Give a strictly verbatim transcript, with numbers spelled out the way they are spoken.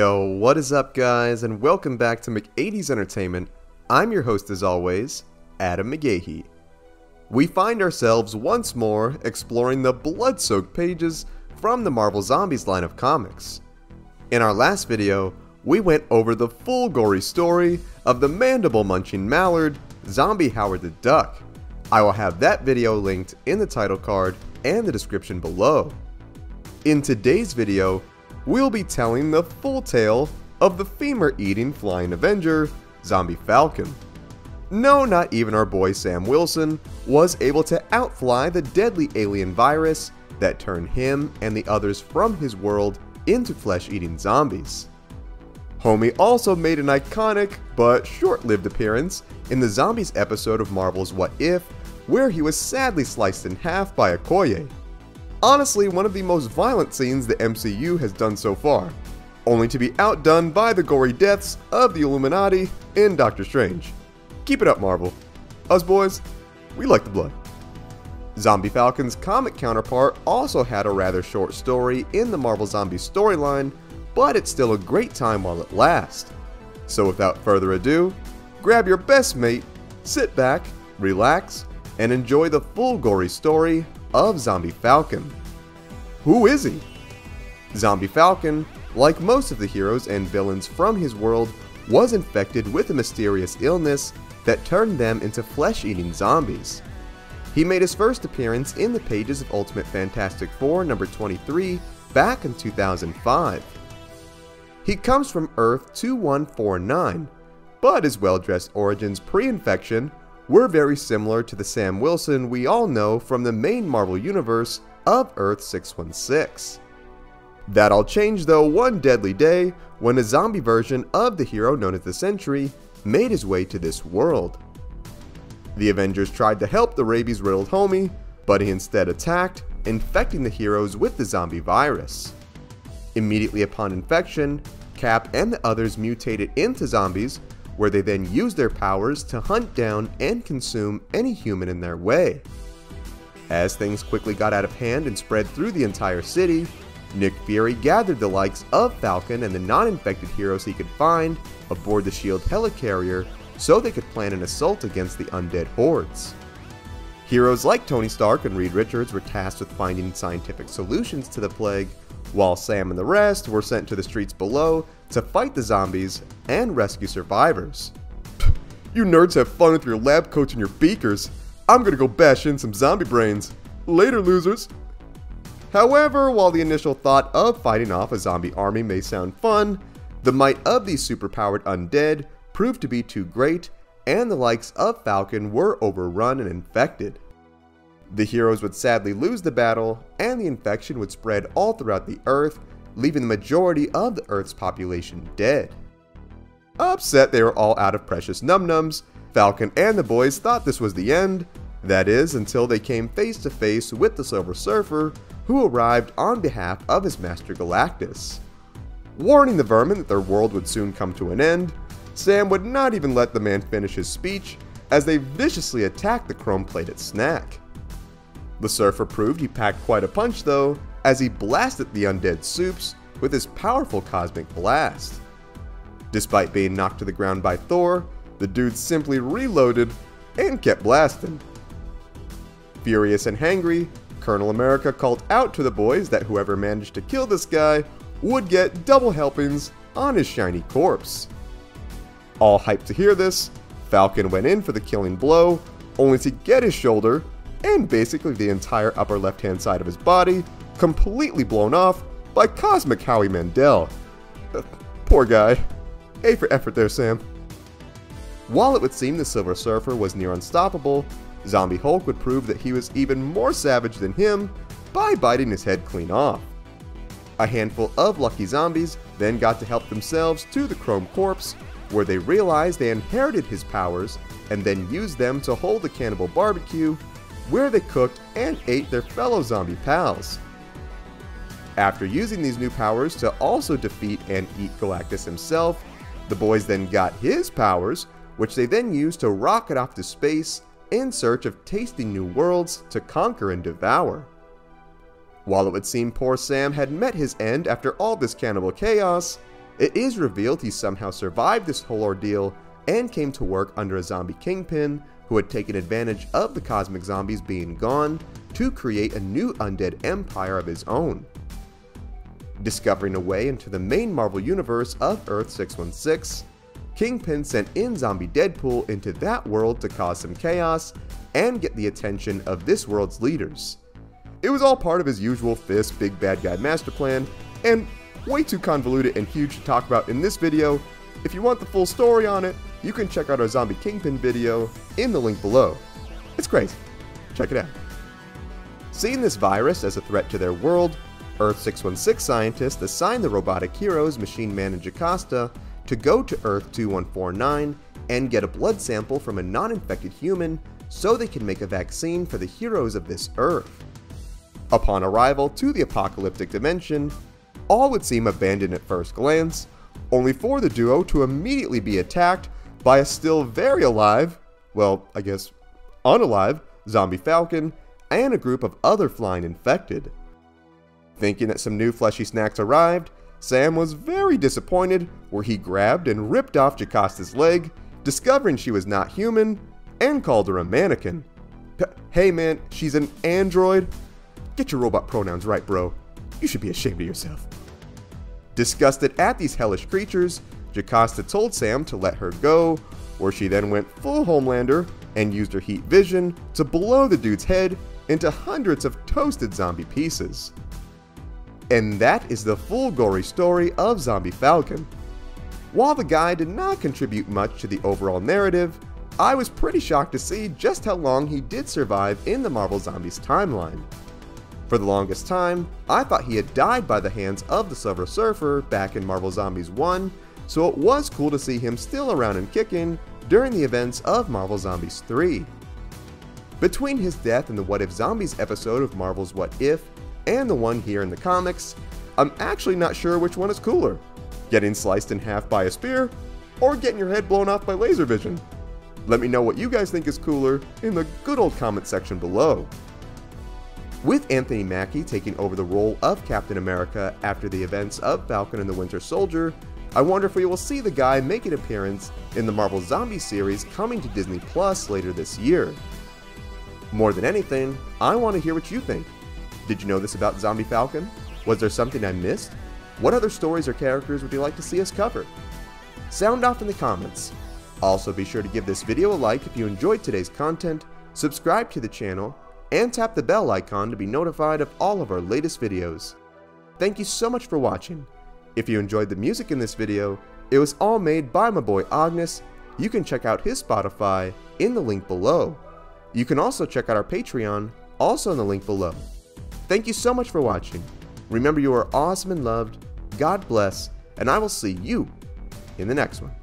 Yo, what is up guys, and welcome back to Mc eighties Entertainment. I'm your host as always, Adam McGehee. We find ourselves once more exploring the blood-soaked pages from the Marvel Zombies line of comics. In our last video, we went over the full gory story of the mandible-munching mallard, Zombie Howard the Duck. I will have that video linked in the title card and the description below. In today's video, we'll be telling the full tale of the femur-eating flying Avenger, Zombie Falcon. No, not even our boy Sam Wilson was able to outfly the deadly alien virus that turned him and the others from his world into flesh-eating zombies. Homie also made an iconic but short-lived appearance in the Zombies episode of Marvel's What If, where he was sadly sliced in half by Okoye. Honestly, one of the most violent scenes the M C U has done so far, only to be outdone by the gory deaths of the Illuminati in Doctor Strange. Keep it up, Marvel. Us boys, we like the blood. Zombie Falcon's comic counterpart also had a rather short story in the Marvel Zombies storyline, but it's still a great time while it lasts. So without further ado, grab your best mate, sit back, relax, and enjoy the full gory story of Zombie Falcon. Who is he? Zombie Falcon, like most of the heroes and villains from his world, was infected with a mysterious illness that turned them into flesh-eating zombies. He made his first appearance in the pages of Ultimate Fantastic Four number twenty-three back in two thousand five. He comes from Earth twenty-one forty-nine, but his well-dressed origins pre-infection were very similar to the Sam Wilson we all know from the main Marvel universe of Earth six one six. That all changed though one deadly day when a zombie version of the hero known as the Sentry made his way to this world. The Avengers tried to help the rabies-riddled homie, but he instead attacked, infecting the heroes with the zombie virus. Immediately upon infection, Cap and the others mutated into zombies, where they then use their powers to hunt down and consume any human in their way. As things quickly got out of hand and spread through the entire city, Nick Fury gathered the likes of Falcon and the non-infected heroes he could find aboard the SHIELD Helicarrier so they could plan an assault against the undead hordes. Heroes like Tony Stark and Reed Richards were tasked with finding scientific solutions to the plague, while Sam and the rest were sent to the streets below to fight the zombies and rescue survivors. Pfft, you nerds have fun with your lab coats and your beakers. I'm gonna go bash in some zombie brains. Later, losers. However, while the initial thought of fighting off a zombie army may sound fun, the might of these superpowered undead proved to be too great, and the likes of Falcon were overrun and infected. The heroes would sadly lose the battle, and the infection would spread all throughout the Earth, leaving the majority of the Earth's population dead. Upset they were all out of precious num-nums, Falcon and the boys thought this was the end, that is, until they came face to face with the Silver Surfer, who arrived on behalf of his master Galactus. Warning the vermin that their world would soon come to an end, Sam would not even let the man finish his speech, as they viciously attacked the chrome-plated snack. The Surfer proved he packed quite a punch though, as he blasted the undead soups with his powerful cosmic blast. Despite being knocked to the ground by Thor, the dude simply reloaded and kept blasting. Furious and hangry, Colonel America called out to the boys that whoever managed to kill this guy would get double helpings on his shiny corpse. All hyped to hear this, Falcon went in for the killing blow, only to get his shoulder and basically the entire upper left-hand side of his body completely blown off by Cosmic Howie Mandel. Uh, poor guy. A for effort there, Sam. While it would seem the Silver Surfer was near unstoppable, Zombie Hulk would prove that he was even more savage than him by biting his head clean off. A handful of lucky zombies then got to help themselves to the chrome corpse, where they realized they inherited his powers and then used them to hold a cannibal barbecue, where they cooked and ate their fellow zombie pals. After using these new powers to also defeat and eat Galactus himself, the boys then got his powers, which they then used to rocket off to space in search of tasting new worlds to conquer and devour. While it would seem poor Sam had met his end after all this cannibal chaos, It is revealed he somehow survived this whole ordeal and came to work under a zombie kingpin who had taken advantage of the cosmic zombies being gone to create a new undead empire of his own. Discovering a way into the main Marvel universe of Earth six one six, Kingpin sent in Zombie Deadpool into that world to cause some chaos and get the attention of this world's leaders. It was all part of his usual fist big bad guy master plan, and way too convoluted and huge to talk about in this video. If you want the full story on it, you can check out our Zombie Kingpin video in the link below. It's crazy. Check it out. Seeing this virus as a threat to their world, Earth six one six scientists assigned the robotic heroes Machine Man and Jocasta to go to Earth twenty-one forty-nine and get a blood sample from a non-infected human so they can make a vaccine for the heroes of this Earth. Upon arrival to the apocalyptic dimension, all would seem abandoned at first glance, only for the duo to immediately be attacked by a still very alive, well, I guess unalive, Zombie Falcon and a group of other flying infected. Thinking that some new fleshy snacks arrived, Sam was very disappointed where he grabbed and ripped off Jocasta's leg, discovering she was not human, and called her a mannequin. Hey man, she's an android. Get your robot pronouns right, bro. You should be ashamed of yourself. Disgusted at these hellish creatures, Jocasta told Sam to let her go, where she then went full Homelander and used her heat vision to blow the dude's head into hundreds of toasted zombie pieces. And that is the full gory story of Zombie Falcon. While the guy did not contribute much to the overall narrative, I was pretty shocked to see just how long he did survive in the Marvel Zombies timeline. For the longest time, I thought he had died by the hands of the Silver Surfer back in Marvel Zombies one, so it was cool to see him still around and kicking during the events of Marvel Zombies three. Between his death in the What If Zombies episode of Marvel's What If, and the one here in the comics, I'm actually not sure which one is cooler, getting sliced in half by a spear or getting your head blown off by laser vision. Let me know what you guys think is cooler in the good old comment section below. With Anthony Mackie taking over the role of Captain America after the events of Falcon and the Winter Soldier, I wonder if we will see the guy make an appearance in the Marvel Zombies series coming to Disney Plus later this year. More than anything, I want to hear what you think. Did you know this about Zombie Falcon? Was there something I missed? What other stories or characters would you like to see us cover? Sound off in the comments. Also be sure to give this video a like if you enjoyed today's content, subscribe to the channel, and tap the bell icon to be notified of all of our latest videos. Thank you so much for watching. If you enjoyed the music in this video, it was all made by my boy Agnes. You can check out his Spotify in the link below. You can also check out our Patreon, also in the link below. Thank you so much for watching. Remember, you are awesome and loved. God bless, and I will see you in the next one.